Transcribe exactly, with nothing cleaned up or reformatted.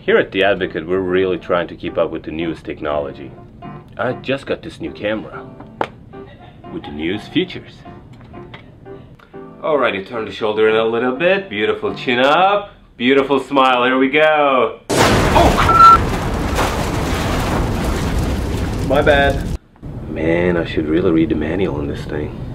Here at The Advocate, we're really trying to keep up with the newest technology. I just got this new camera with the newest features. Alrighty, turn the shoulder in a little bit. Beautiful chin up. Beautiful smile. Here we go. Oh! My bad. Man, I should really read the manual on this thing.